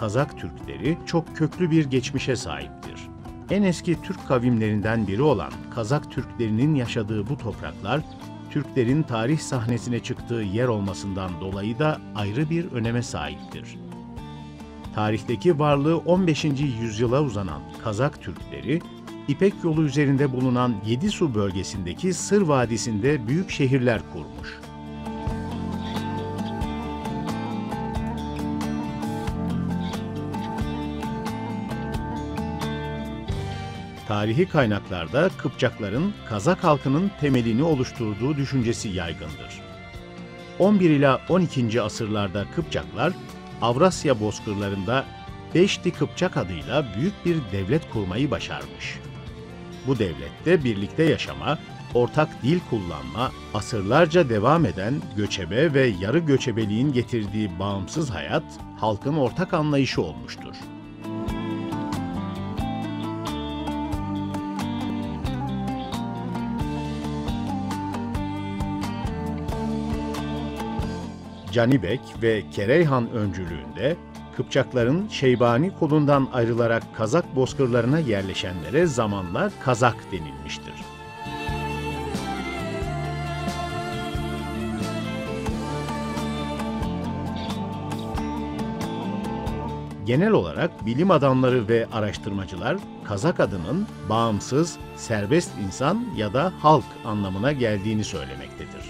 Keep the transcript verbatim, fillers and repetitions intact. Kazak Türkleri çok köklü bir geçmişe sahiptir. En eski Türk kavimlerinden biri olan Kazak Türklerinin yaşadığı bu topraklar, Türklerin tarih sahnesine çıktığı yer olmasından dolayı da ayrı bir öneme sahiptir. Tarihteki varlığı on beşinci yüzyıla uzanan Kazak Türkleri, İpek yolu üzerinde bulunan Yedisu bölgesindeki Sır Vadisi'nde büyük şehirler kurmuş. Tarihi kaynaklarda Kıpçakların Kazak halkının temelini oluşturduğu düşüncesi yaygındır. on bir ila on ikinci asırlarda Kıpçaklar, Avrasya bozkırlarında Beşli Kıpçak adıyla büyük bir devlet kurmayı başarmış. Bu devlette birlikte yaşama, ortak dil kullanma, asırlarca devam eden göçebe ve yarı göçebeliğin getirdiği bağımsız hayat, halkın ortak anlayışı olmuştur. Canibek ve Kereyhan öncülüğünde Kıpçakların Şeybani kolundan ayrılarak Kazak bozkırlarına yerleşenlere zamanla Kazak denilmiştir. Genel olarak bilim adamları ve araştırmacılar Kazak adının bağımsız, serbest insan ya da halk anlamına geldiğini söylemektedir.